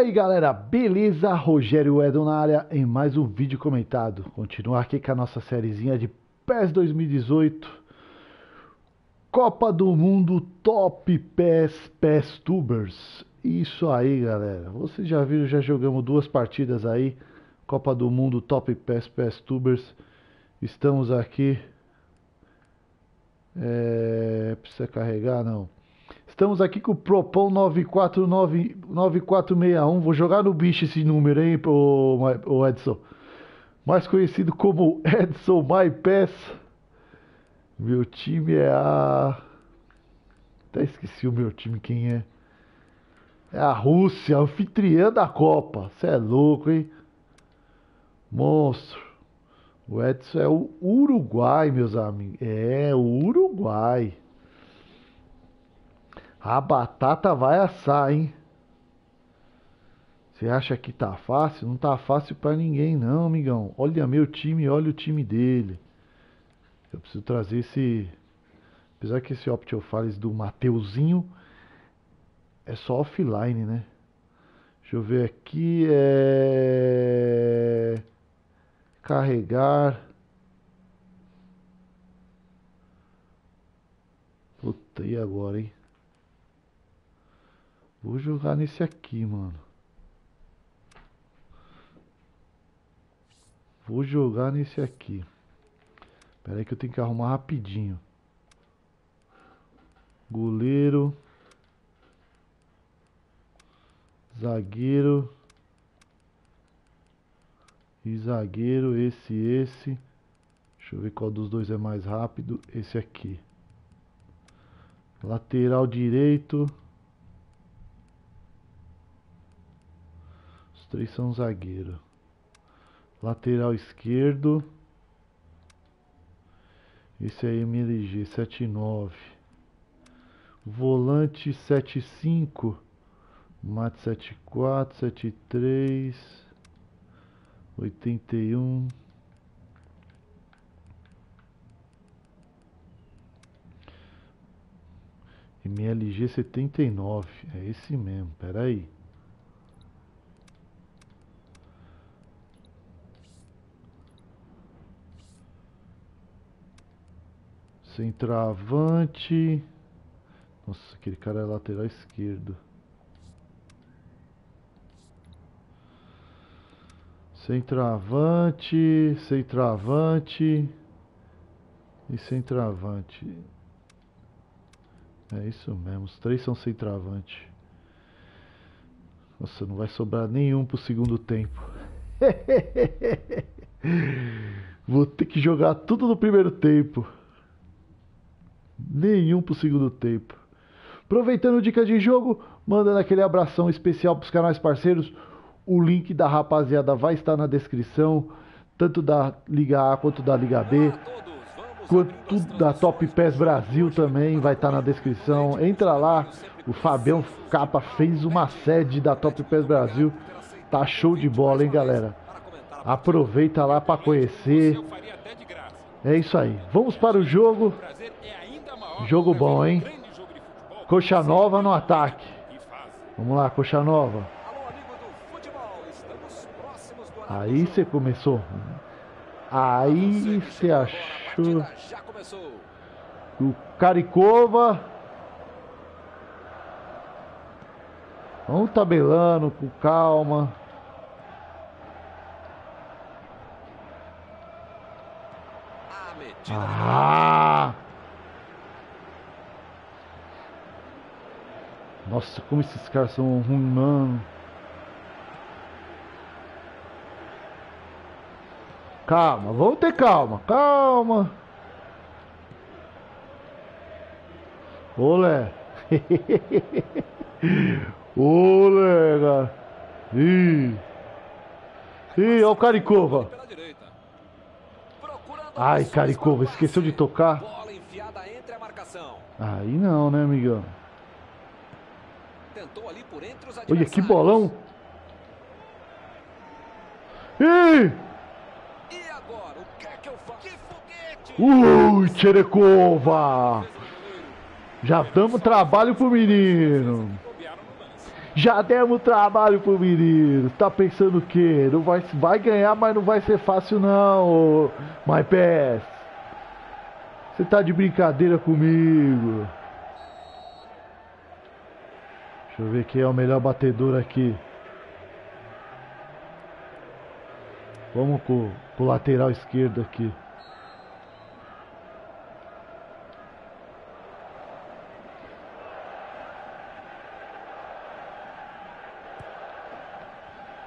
aí galera, beleza? Rogério Weddow na área em mais um vídeo comentado. Continuar aqui com a nossa sériezinha de PES 2018, Copa do Mundo Top PES PES Tubers. Isso aí galera, vocês já viram, já jogamos duas partidas aí, Copa do Mundo Top PES PES Tubers. Estamos aqui, precisa carregar não. Estamos aqui com o Propão 949 9461. Vou jogar no bicho esse número, hein, o Edson. Mais conhecido como Edson MyPass. Meu time é a... Até esqueci o meu time, quem é. É a Rússia, anfitriã da Copa. Você é louco, hein? Monstro. O Edson é o Uruguai, meus amigos. É, o Uruguai. A batata vai assar, hein? Você acha que tá fácil? Não tá fácil pra ninguém não, amigão. Olha meu time, olha o time dele. Eu preciso trazer esse... Apesar que esse Optio Fales do Mateuzinho é só offline, né? Deixa eu ver aqui, carregar... Puta, e agora, hein? Vou jogar nesse aqui, mano. Vou jogar nesse aqui. Pera aí que eu tenho que arrumar rapidinho. Goleiro. Zagueiro. E zagueiro, esse. Deixa eu ver qual dos dois é mais rápido. Esse aqui. Lateral direito. Três são zagueiro. Lateral esquerdo. Esse é MLG 79. Volante 75. Mate 74, 73, 81. MLG 79. É esse mesmo, peraí. Centroavante. Nossa, aquele cara é lateral esquerdo. Centroavante. E centroavante. É isso mesmo, os três são centroavante. Nossa, não vai sobrar nenhum pro segundo tempo. Vou ter que jogar tudo no primeiro tempo. Nenhum pro segundo tempo. Aproveitando dicas de jogo, mandando aquele abração especial pros canais parceiros. O link da rapaziada vai estar na descrição, tanto da Liga A quanto da Liga B, quanto da Top PES Brasil também vai estar na descrição. Entra lá, o Fabião Capa fez uma sede da Top PES Brasil. Tá show de bola, hein galera? Aproveita lá para conhecer. É isso aí, vamos para o jogo. Jogo bom, hein? Coxa Nova no ataque. Vamos lá, Coxa Nova. Aí você começou. Aí você achou. O Caricova. Vamos tabelando com calma. Ah! Nossa, como esses caras são ruins, mano. Calma, vamos ter calma. Olé. Olé, cara. Ih, olha o Caricova. Ai, Caricova, esqueceu de tocar. Aí não, né, amigão? Ali por entre os... Olha que bolão! E agora, o que é que eu faço? Que foguete! Ui, Tcherekova! Já damos trabalho pro menino! Já demos trabalho pro menino. Tá pensando o quê? Não vai ganhar, mas não vai ser fácil não, MyPES. Você tá de brincadeira comigo. Deixa eu ver quem é o melhor batedor aqui. Vamos pro lateral esquerdo aqui.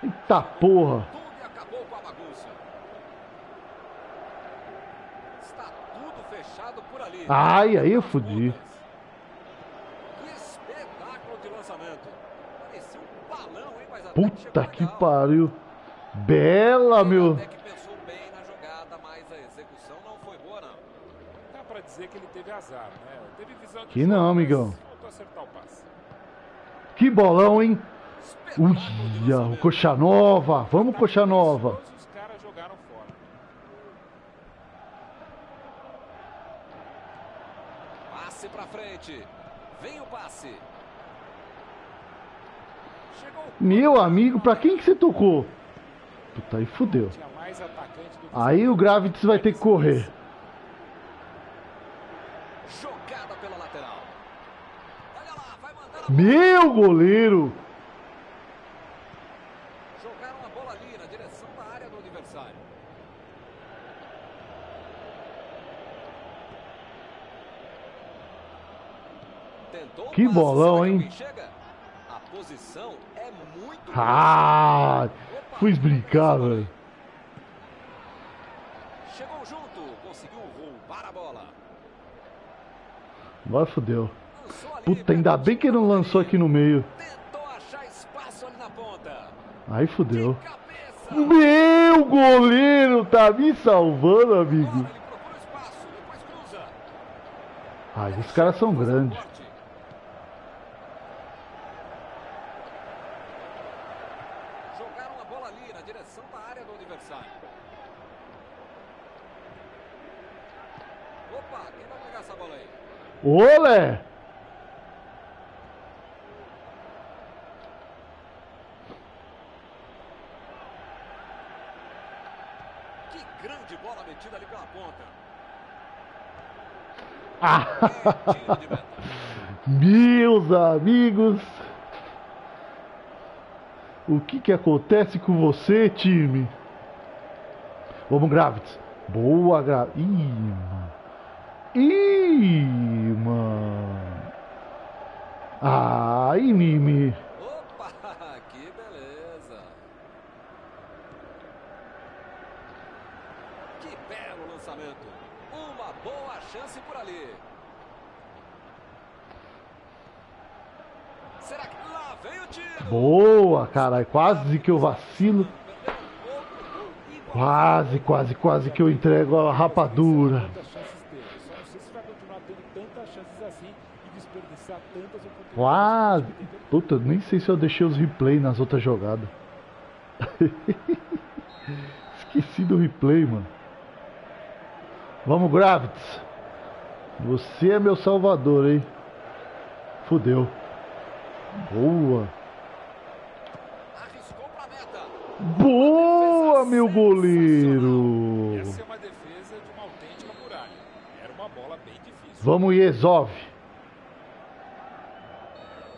Eita porra! Tudo acabou com a bagunça. Está tudo fechado por ali. Ai, aí eu fodi. Que espetáculo de lançamento. Parecia um balão, hein, mas puta que pariu. Bela, meu. Até que pensou bem na jogada, mas a execução não foi boa, não. Dá pra dizer que ele teve azar, né? Teve visão de que não, amigão. Acertar o passe. Que bolão, hein? Uia, o Coxa Nova. Vamos, Coxa Nova. Os caras jogaram fora. Passe pra frente. Vem o passe. Chegou. Meu amigo, pra quem que você tocou? Puta, aí fudeu. Aí o Gravitas vai ter que correr. Jogada pela lateral. Olha lá, vai mandar. Meu goleiro. Jogaram a bola ali na direção da área do adversário. Tentou. Que bolão, hein? A posição é muito. Ah! Fui brincar, velho. Chegou junto, conseguiu roubar a bola. Agora fodeu. Puta, ainda bem que ele não lançou aqui no meio. Tentou achar espaço ali na ponta. Aí fodeu. Meu goleiro tá me salvando, amigo. Ai, os caras são grandes. Olé! Que grande bola metida ali pela ponta. Ah. Meus amigos, o que acontece com você, time? Vamos, Gravitas. Boa, Gravitas. Ih, mano. Ih, mano. Ai, Mimi. Opa, que beleza. Que belo lançamento. Uma boa chance por ali. Será que lá vem o tiro? Boa, caralho. Quase que eu vacilo. Quase que eu entrego a rapadura. Quase. Puta, nem sei se eu deixei os replay nas outras jogadas. Esqueci do replay, mano. Vamos, Gravitas. Você é meu salvador, hein? Fudeu. Boa. Boa, meu goleiro. Essa é uma defesa de uma autêntica muralha. Era uma bola bem difícil. Vamos, Iezov.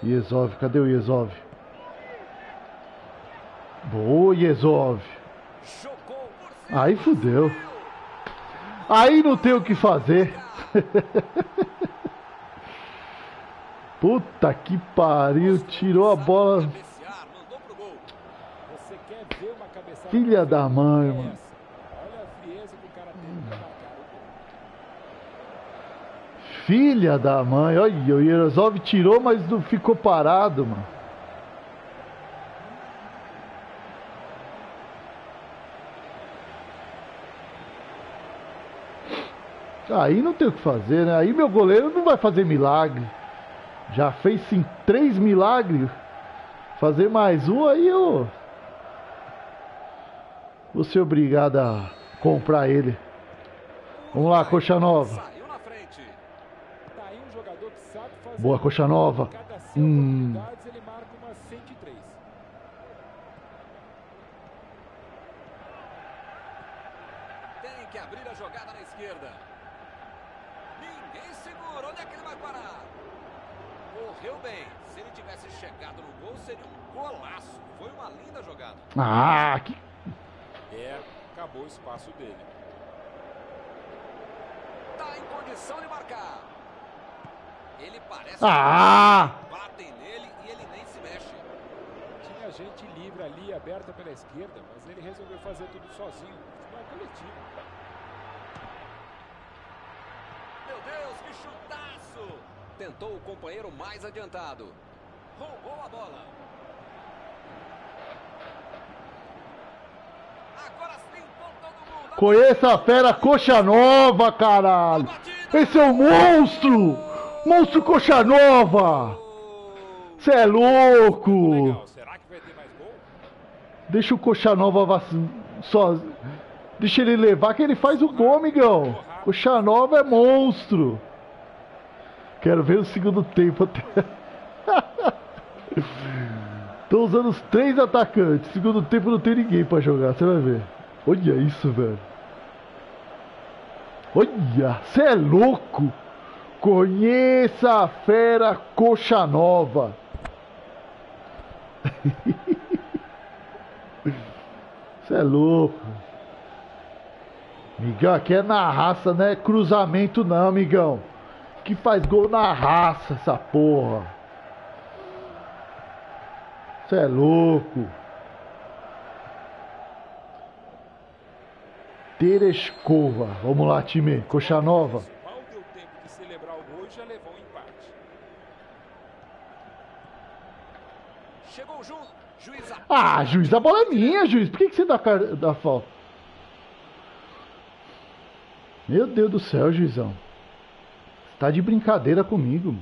Iezov, cadê o Iezov? Boa, Iezov. Aí fudeu. Aí não tem o que fazer. Puta que pariu, tirou a bola. Filha da mãe, mano. Filha da mãe, olha, o Iezov tirou, mas não ficou parado, mano. Aí não tem o que fazer, né? Aí meu goleiro não vai fazer milagre. Já fez sim 3 milagres. Fazer mais um aí eu vou ser obrigado a comprar ele. Vamos lá, Coxa Nova. Boa, coxa nova. Ele marca uma 103. Tem que abrir a jogada na esquerda. Ninguém segura. Onde é que ele vai parar? Correu bem. Se ele tivesse chegado no gol, seria um golaço. Foi uma linda jogada. Ah, que... É, acabou o espaço dele. Tá em condição de marcar. Ele parece... Ah! Batem nele e ele nem se mexe. Tinha gente livre ali, aberta pela esquerda, mas ele resolveu fazer tudo sozinho. Não é coletivo. Meu Deus, que chutaço! Tentou o companheiro mais adiantado. Roubou a bola. Agora sim, todo mundo. Conheça a fera, coxa nova, caralho. Esse é um monstro. Monstro coxa nova. Cê é louco. Legal. Será que vai ter mais gol? Deixa o coxa nova só. Deixa ele levar que ele faz o gol, amigão. Coxa nova é monstro. Quero ver o segundo tempo até. Tô usando os três atacantes. Segundo tempo não tem ninguém pra jogar. Você vai ver. Olha isso, velho. Olha. Você é louco. Conheça a fera coxa nova. Você é louco. Migão, aqui é na raça, não é cruzamento não, migão. Que faz gol na raça, essa porra. Você é louco. Tereshkova. Vamos lá, time. Coxa nova. Mal deu tempo de celebrar o gol e já levou um empate. Chegou o juiz. Ah, juiz, a bola é minha, juiz. Por que que você dá falta? Meu Deus do céu, juizão. Você tá de brincadeira comigo.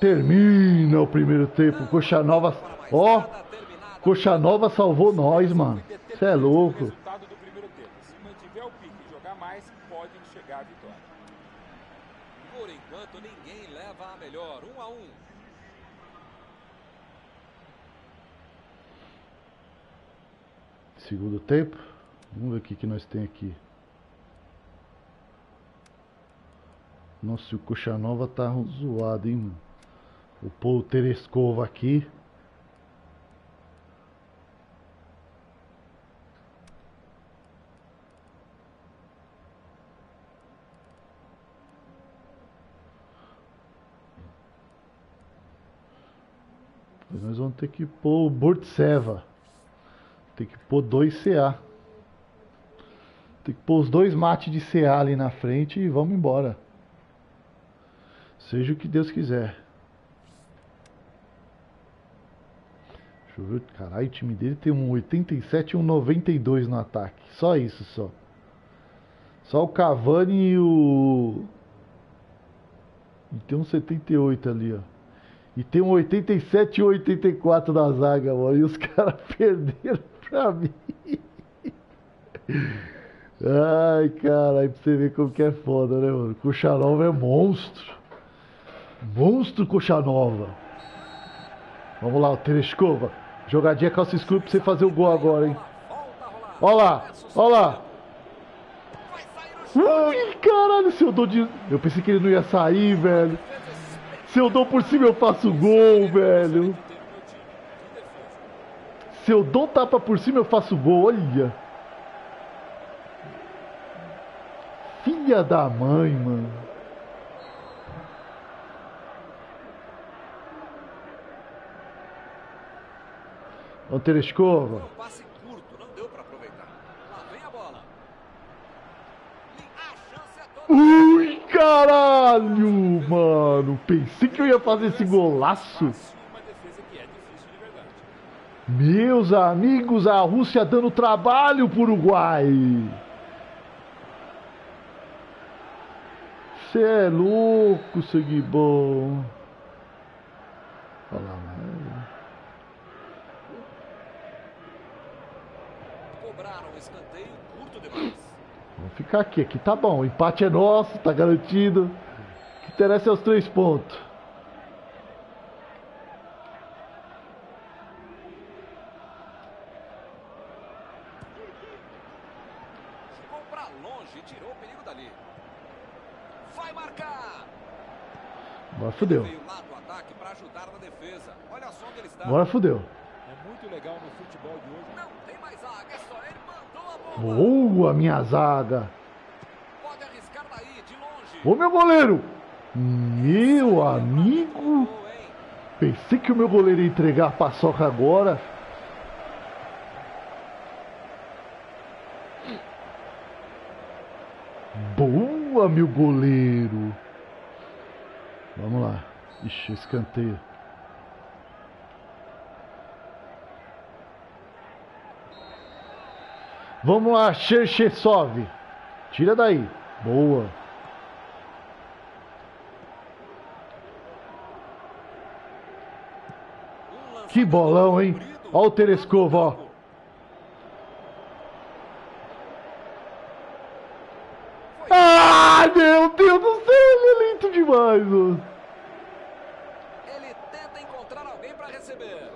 Termina o primeiro tempo, coxa nova, ó, coxa nova salvou nós, mano, cê é louco. Se mantiver o pique e jogar mais, pode chegar a vitória. Por enquanto ninguém leva a melhor, 1-1. Segundo tempo, vamos ver o que que nós tem aqui. Nossa, o coxa nova tá zoado, hein, mano. O Paul Tereshkova aqui. Depois nós vamos ter que pôr o Bortseva. Tem que pôr dois CA. Tem que pôr os dois mates de CA ali na frente e vamos embora. Seja o que Deus quiser. Deixa eu ver. Caralho, o time dele tem um 87 e um 92 no ataque. Só isso, só. Só o Cavani e o... E tem um 78 ali, ó. E tem um 87 e 84 na zaga, mano. E os caras perderam pra mim. Ai, caralho, pra você ver como que é foda, né, mano? Coxa nova é monstro. Monstro coxa nova. Vamos lá, o Tereshkova. Jogadinha calça escura pra você fazer o gol agora, hein? Olha lá, olha lá. Ui, caralho, se eu dou de... Eu pensei que ele não ia sair, velho. Se eu dou por cima, eu faço gol, velho. Se eu dou tapa por cima, eu faço gol, olha. Filha da mãe, mano. O Tereshkova. Passe curto, não deu pra aproveitar. Lá vem a bola. A chance é toda. Ui, caralho, mano. Pensei que eu ia fazer esse golaço. Meus amigos, a Rússia dando trabalho pro Uruguai. Você é louco, sangue bom. Olha lá, mano. Cobraram o escanteio curto demais. Vamos ficar aqui, aqui tá bom. O empate é nosso, tá garantido. O que interessa é os 3 pontos. Chegou pra longe e tirou o perigo dali. Vai marcar. Agora fudeu. Veio lá do ataque pra ajudar na defesa. Olha só onde ele está. Agora fudeu. É muito legal no futebol de hoje. Não tem mais zaga, é só ele mandou a bola. Boa, minha zaga. Pode arriscar daí, de longe. Ô, meu goleiro. Meu amigo. Pensei que o meu goleiro ia entregar a paçoca agora. Boa, meu goleiro. Vamos lá. Ixi, escanteio. Vamos lá, Cherchesov. Tira daí. Boa. Que bolão, hein? Olha o Tereskov, ó. Meu Deus do céu, ele é lento demais, mano. Ele tenta encontrar alguém para receber.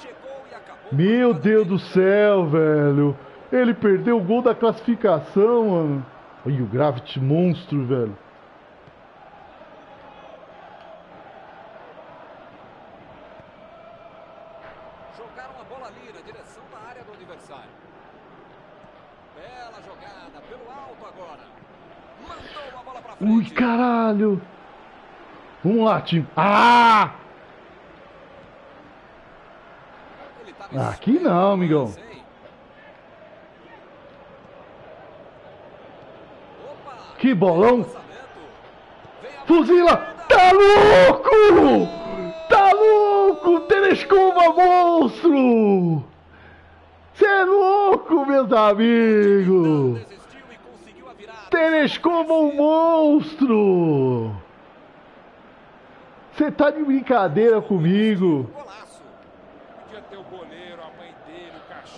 Chegou e acabou. Meu Deus do céu, velho. Ele perdeu o gol da classificação, mano. Olha o Gravity monstro, velho. Jogaram a bola ali na direção da área do adversário. Bela jogada pelo alto agora. Mandou a bola pra frente. Ui, caralho. Vamos lá, time. Ah! Aqui não, amigão. Que bolão. Fuzila. Tá louco! Tá louco! Tereskova, monstro! Você é louco, meus amigos! Tereskova, um monstro! Você tá de brincadeira comigo!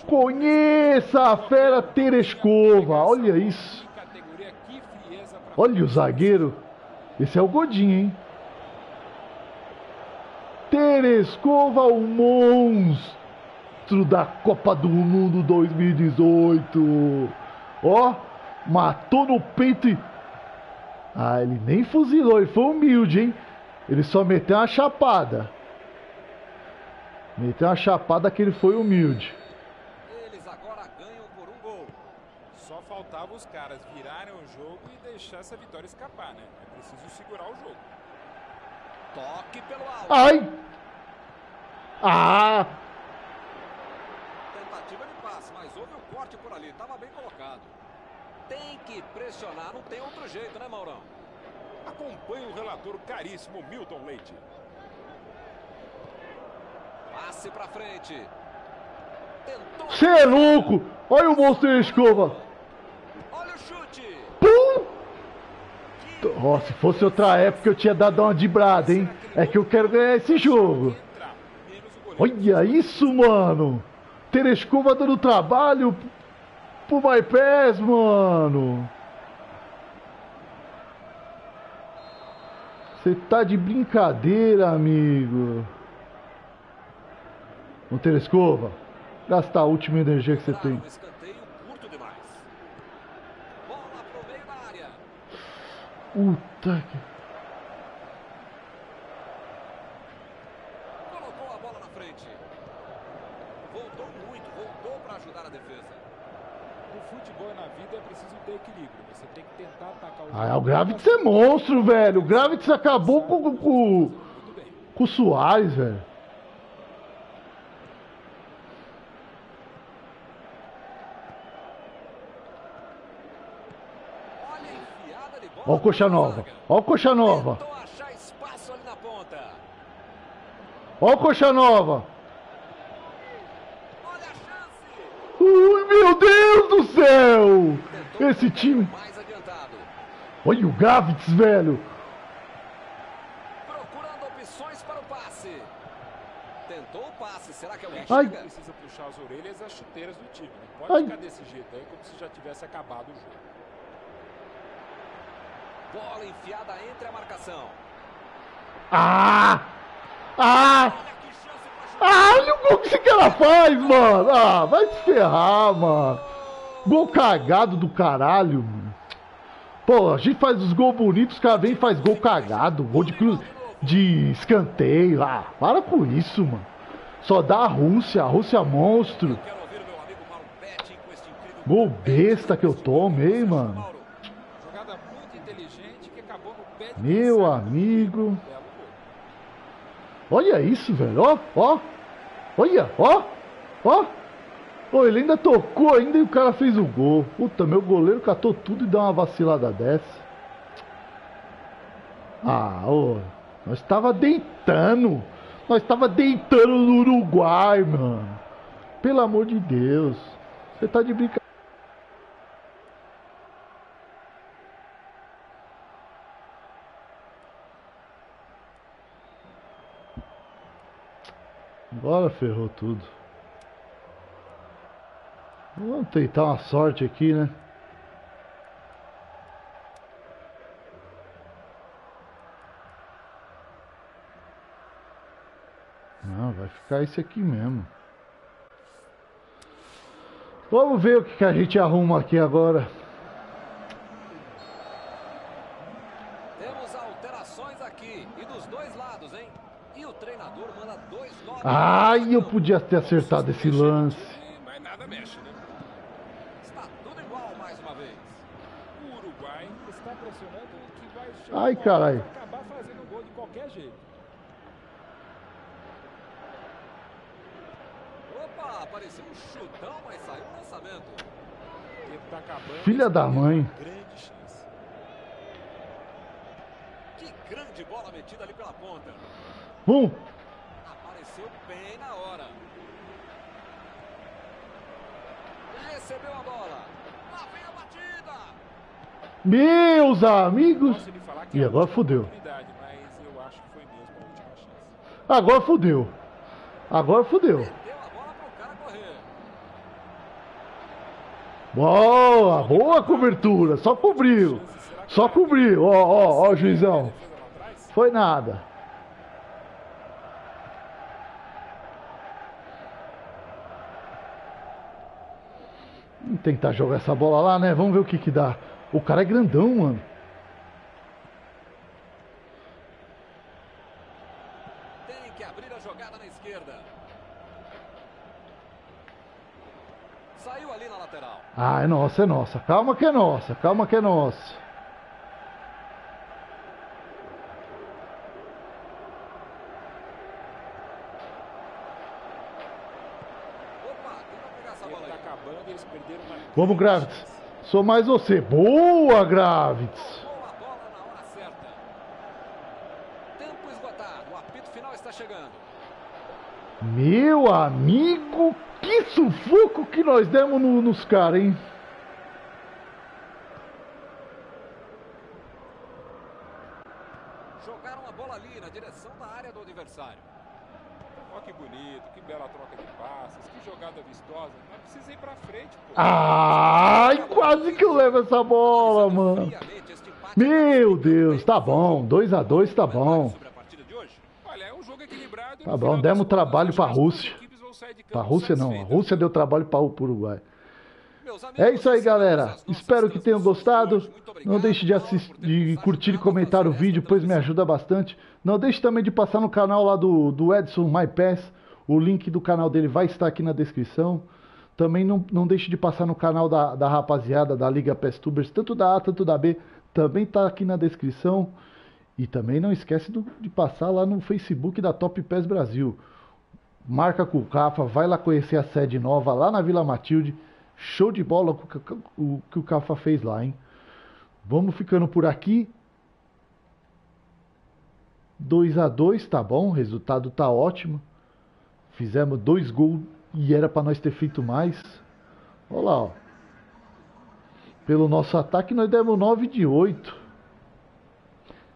Conheça a fera Tereskova! Olha isso! Olha o zagueiro! Esse é o Godinho, hein? Tereskova, o monstro! Da Copa do Mundo 2018. Ó, matou no peito e... Ah, ele nem fuzilou, ele foi humilde, hein? Ele só meteu uma chapada. Meteu uma chapada que ele foi humilde. Eles agora ganham por um gol. Só faltava os caras virarem o jogo e deixar essa vitória escapar, né? É preciso segurar o jogo. Toque pelo alto. Ai! Ah! Tentativa de passe, mas houve um corte por ali, estava bem colocado. Tem que pressionar, não tem outro jeito, né, Maurão? Acompanhe o relator caríssimo Milton Leite. Passe pra frente. Tentou. Você é louco! Olha o monstro de escova! Olha o chute! Pum! Oh, se fosse outra época eu tinha dado uma de brada, hein? É que eu quero ganhar esse jogo. Olha isso, mano! Tereskova dando trabalho pro MyPES, mano. Você tá de brincadeira, amigo. Ô, Tereskova, gasta a última energia que você tem. Puta que... Ah, o Gravitz é monstro, velho. O Gravitz acabou com o Soares, velho. Ó o Coxa Nova. Ó o Coxa Nova. Ó o Coxa Nova. Ui, meu. Meu Deus do céu! Esse time... Olha o Gavits, velho! Procurando opções para o passe. Tentou o passe, será que é o Richard? Precisa puxar as orelhas e as chuteiras do time. Não pode ficar desse jeito aí, como se já tivesse acabado o jogo. Bola enfiada entre a marcação. Ah! Ah! Ah, olha o gol que esse cara faz, mano! Ah, vai se ferrar, mano! Gol cagado do caralho, mano. Pô, a gente faz os gols bonitos, os caras vêm e faz gol cagado, gol de cruz, de escanteio lá. Ah, para com isso, mano. Só dá a Rússia monstro. Gol besta que eu tomei, mano. Meu amigo. Olha isso, velho. Ó, ó. Olha, ó. Ó. Oh, ele ainda tocou ainda e o cara fez o gol. Puta, meu goleiro catou tudo e dá uma vacilada dessa. Ah, ô. Oh, nós tava deitando. Nós tava deitando no Uruguai, mano. Pelo amor de Deus. Você tá de brincadeira. Agora ferrou tudo. Vamos tentar uma sorte aqui, né? Não, vai ficar esse aqui mesmo. Vamos ver o que a gente arruma aqui agora. Temos alterações aqui e dos dois lados, hein? E o treinador manda dois nomes. Ai, eu podia ter acertado esse lance. Mas nada mexe, né? Está tudo igual mais uma vez. O Uruguai está pressionando que vai chegar. Ai, caralho. Acabar fazendo gol de qualquer jeito. Opa, apareceu um chutão, mas saiu um lançamento. Tempo tá acabando. Filha da mãe. Grande chance. Que grande bola metida ali pela ponta. Apareceu bem na hora. Recebeu a bola. Lá vem a batida. Meus amigos. E agora fodeu. Agora fodeu. Agora fodeu. Boa, boa cobertura. Só cobriu. Só cobriu. Ó, ó, ó, juizão. Foi nada. Tentar jogar essa bola lá, né? Vamos ver o que que dá. O cara é grandão, mano. Tem que abrir a jogada na esquerda. Saiu ali na lateral. Ah, é nossa, é nossa. Calma que é nossa, calma que é nossa. Vamos, Gravitz. Sou mais você. Boa, Gravitz. Boa bola na hora certa. Tempo esgotado. O apito final está chegando. Meu amigo, que sufoco que nós demos nos caras, hein? Jogaram a bola ali na direção da área do adversário. Olha que bonito, que bela troca de passes, que jogada vistosa. Não precisa ir pra frente, pô. Ai, quase que eu levo essa bola, mano. Meu Deus, tá bom. 2x2 tá bom. Tá bom, demos trabalho pra Rússia. Pra Rússia não, a Rússia deu trabalho pra Uruguai. É isso aí, galera. Espero que tenham gostado. Não deixe de curtir e comentar o vídeo, pois me ajuda bastante. Não deixe também de passar no canal lá do Edson MyPES. O link do canal dele vai estar aqui na descrição. Também não deixe de passar no canal da rapaziada da Liga PESTubers, tanto da A, tanto da B. Também está aqui na descrição. E também não esquece de passar lá no Facebook da Top PES Brasil. Marca com o Cafa, vai lá conhecer a sede nova lá na Vila Matilde. Show de bola o que o Cafa fez lá, hein? Vamos ficando por aqui. 2x2, tá bom? O resultado tá ótimo. Fizemos 2 gols e era pra nós ter feito mais. Olha lá, ó. Pelo nosso ataque nós demos 9 de 8.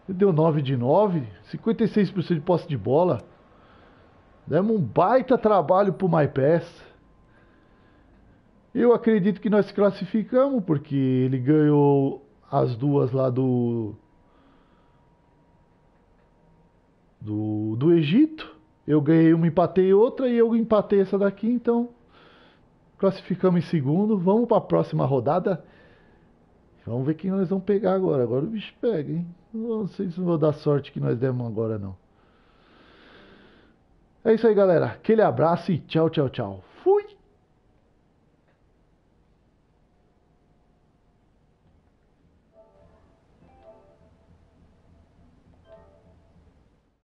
Deu 9 de 9. 56% de posse de bola. Demos um baita trabalho pro MyPES. Eu acredito que nós classificamos, porque ele ganhou as duas lá do Egito. Eu ganhei uma, empatei outra e eu empatei essa daqui, então classificamos em segundo. Vamos para a próxima rodada. Vamos ver quem nós vamos pegar agora. Agora o bicho pega, hein? Não sei se vou dar sorte que nós demos agora, não. É isso aí, galera. Aquele abraço e tchau, tchau, tchau.